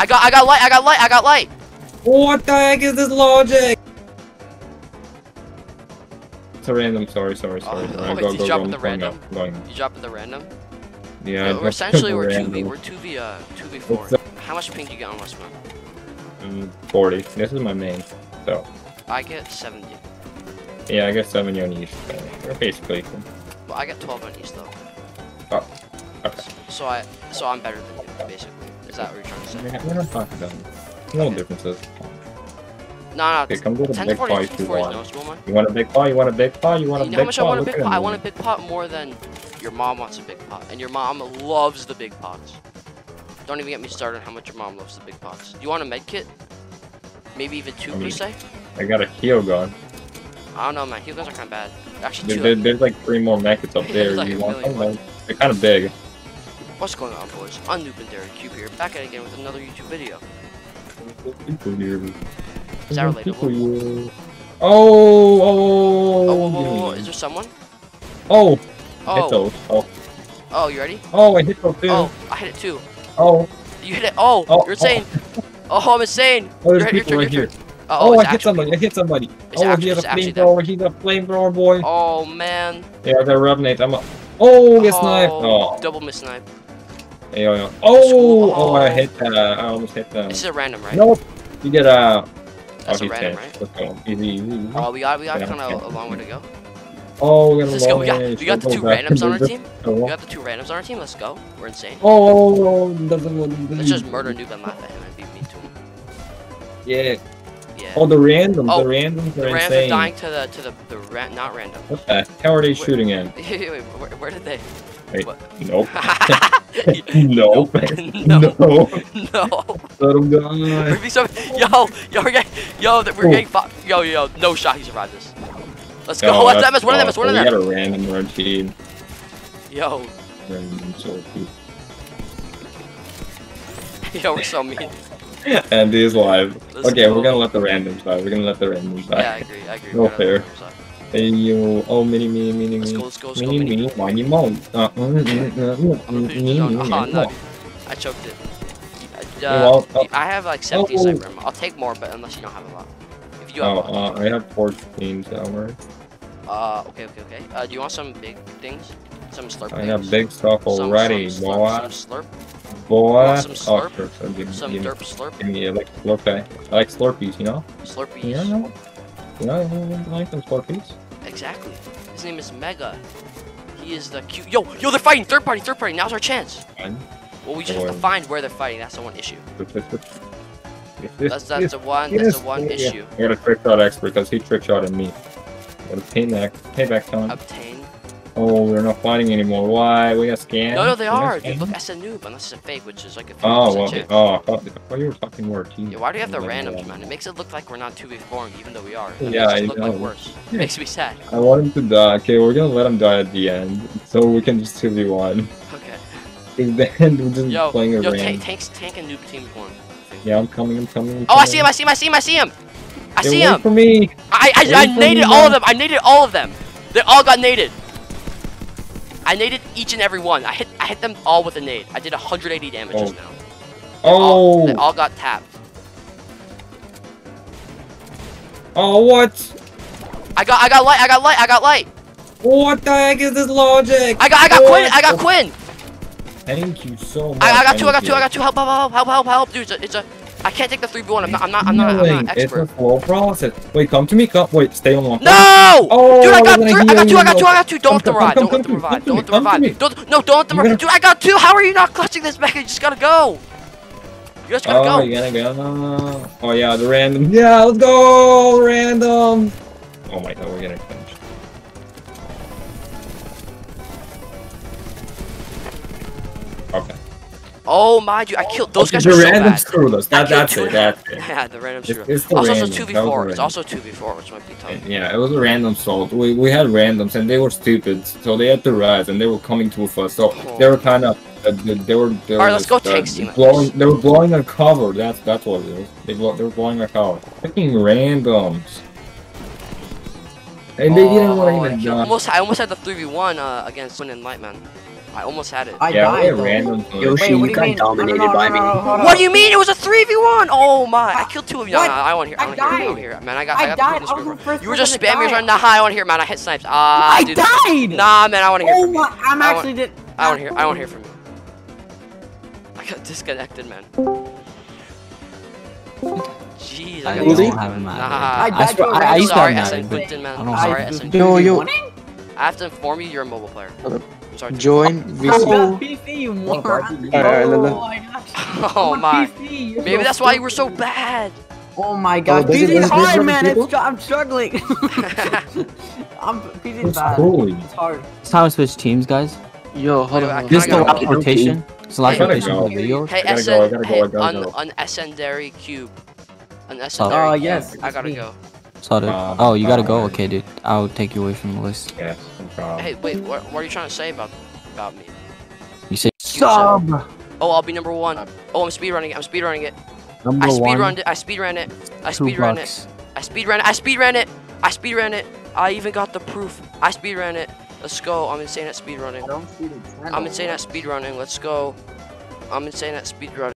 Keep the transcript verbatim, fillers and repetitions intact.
I got, I got light, I got light, I got light. What the heck is this logic? It's a random. Sorry, sorry, sorry. Oh, oh, wait, go, go, you dropping the random? Going up, going up. You dropping the random? Yeah. Yo, we're essentially we're two v, we're two v, uh, two v four. How much pink you get on Westman? Mm, Forty. This is my main. So. I get seventy. Yeah, I get seventy on each. So we're basically. Well, I get twelve on each though. Oh. Okay. So I, so I'm better than you, basically. Is that what you're trying to say? Yeah, we're not talking about it. No okay. differences. No, no, okay, come with a big paw if you want. You want a big paw, you want a big paw, you want a big paw. You know how much I want a big paw? I want a big pot more than your mom wants a big pot. And your mom loves the big pots. Don't even get me started on how much your mom loves the big pots. You want a med kit? Maybe even two, I mean, per se? I got a heal gun. I don't know, man. Heal guns are kind of bad. Actually, there, two there, There's like three more med kits up there. Like you want them? Like, they're kind of big. What's going on, boys? I'm Noob and Derek Cube here, back at it again with another YouTube video. Is that relatable? Oh, oh, oh, oh, whoa, whoa, whoa. Is there someone? Oh, oh, I hit those. Oh, oh, you ready? Oh, I hit those too. Oh, I hit it too. Oh, you hit it. Oh, oh you're insane. Oh, oh I'm insane. Oh, there's you're, people you're, right you're, here. Uh, oh, oh I hit somebody. People. I hit somebody. It's oh, he's a flamethrower. He's a flamethrower, boy. Oh man. Yeah, they're rubbing. I'm. A... Oh, get sniped. Oh, double miss snipe. Hey, yo, yo. Oh, oh, oh, I hit that. I almost hit that. This is a random, right? Nope. You get a. That's oh, a random, right? Let's go. Easy, easy, easy. Oh, we got, we got yeah, kind of a long way to go. Oh, we're gonna Let's go. We got, we got the two randoms on our team. We got the two randoms on our team. Let's go. We're insane. Oh, let's just murder Noob and laugh at him and be mean to him. Yeah. Yeah. Oh, the randoms. Oh, the randoms are the randoms insane. Are dying to the to the the ra not random. What the hell are they shooting at? Wait, where, where did they? Wait, nope. Nope. No. No. No. So, yo, yo, we're getting, yo, we're oh. getting, yo, yo, no shot. He survived this. Let's go. No, What's that? One of them is one of them. We got a random red team. Yo. Random soul food. Yo, we're so mean. And he's live. Let's okay, go. We're gonna let the randoms die. We're gonna let the randoms die. Yeah, I agree. I agree. No fair. Hey yo, oh mini mini mini let's go, let's go, let's mini go, mini mini mini uh, oh, no. I choked it. Uh, oh, I have like seventy oh. cyber ammo. I'll take more, but unless you don't have a lot. If you have oh, a lot, uh, I have fourteen armor. Uh, okay, okay, okay. Uh, do you want some big things? Some slurp. I things? have big stuff already. Some, some slurp. Some slurp. Boy. Some slurp. Oh, sure, so give me, some give me, derp slurp. Give me, I like slurp. I like slurpees, you know. Slurpees. Yeah. Yeah, I like them Scorpies. Exactly. His name is Mega. He is the cute. Yo, yo, they're fighting. Third party, third party. Now's our chance. Fine. Well, we just have to find where they're fighting. That's the one issue. that's that's the one. That's the one issue. I got a trick shot expert because he trick shot at me. Obtain that payback time. Obtain. Oh, they're not fighting anymore. Why? We got scanned. No, no, they are. Dude, look, S N Noob, unless it's a fake, which is like a. Oh, well, chance. Oh, I thought, I thought you were talking more team. Yeah, why do you have the randoms, man? It makes it look like we're not two v four, even though we are. It yeah, I look know. Like worse. It makes me sad. I want him to die. Okay, we're gonna let him die at the end, so we can just two v one. Okay. In the end, we're just yo, playing a yo, tank, tanks, tank and Noob team one. Yeah, I'm coming. I'm coming. I'm oh, coming. I see him! I see him! I see him! I see him! I see him! For me. I I, I naded all of them. I naded all of them. They all got naded. I naded each and every one. I hit I hit them all with a nade. I did one hundred eighty damage just now. Oh! They all, they all got tapped. Oh, what? I got I got light, I got light, I got light! What the heck is this logic? I got I got Quinn! I got Quinn! Thank you so much. I, I got two, I got two, I got two, help, help, help, help, help, help, dude, it's a, it's a I can't take the three v one. I'm not. I'm not. I'm not. I'm not an expert. It's a slow process. Wait, come to me. Come. Wait, stay on one. No! Oh, dude, I got three. I got two. I got two. I got two. Don't come, have the rod. Don't have the revive. Don't have the revive. Don't. No, don't have the revive. Dude, I got two. How are you not clutching this back? You just gotta go. You just gotta oh, go. You gotta go. Oh yeah, the random. Yeah, let's go, random. Oh my god, we're getting finished. Okay. Oh my dude, I killed those oh, guys. The random so screwed us. That, that's it. That's it. Yeah, the random screwed us. It's also two v four. It's also two v four, which might be tough. Yeah, it was a random assault. We, we had randoms and they were stupid, so they had to rise and they were coming to us. So oh. they were kind of. Uh, they, they were. They Alright, let's go tank team. They were blowing our cover. That's, that's what it was. They, blow, they were blowing our cover. Freaking randoms. And they oh, didn't want to even die. Almost, I almost had the three v one uh, against Sun and Light, man. I almost had it. I yeah, died. Random Yoshi, Wait, you got dominated no, no, no, by me. No, no, no, no. What do you mean? It was a three v one. Oh my! I killed two of you. No, no, I want here. I, I died. Here. Man, I got. I, I got died. You were just spamming your nah. I want here, man. I hit snipes. Ah, I dude. died. Nah, man. I want to hear. Oh from my! You. I'm I actually did. I want here. I want here from you. I got disconnected, man. Jeez, I, I don't know. Have nah, I died. I used to have Quinton, man. I'm sorry, S N. Yo, yo. I have to inform you, you're a mobile player. Sorry, Join V C. Oh, oh my. P C, Maybe that's why you were so bad. Oh my god. Oh, P C's hard, man. It's, I'm struggling. I'm P C's bad. Cool. It's hard. It's time to switch teams, guys. Yo, hold Wait, on. This is the last rotation. It's the last rotation of the video. Hey, S N. Hey, an S N dairy cube. An S N dairy cube. Oh, yes. I gotta go. Sorry. Uh, oh, you gotta go? Okay, dude. I'll take you away from the list. Yes, no problem. Hey, wait, what, what are you trying to say about about me? You say sub! Oh, I'll be number one. Oh, I'm speedrunning it. I'm speedrunning it. Number I speedrunned it. I speedran it. I speedran it. I speedran it. I speedran it. I speedran it. I even got the proof. I speedran it. Let's go. I'm insane at speedrunning. I'm insane at speedrunning. Let's go. I'm insane at speedrunning.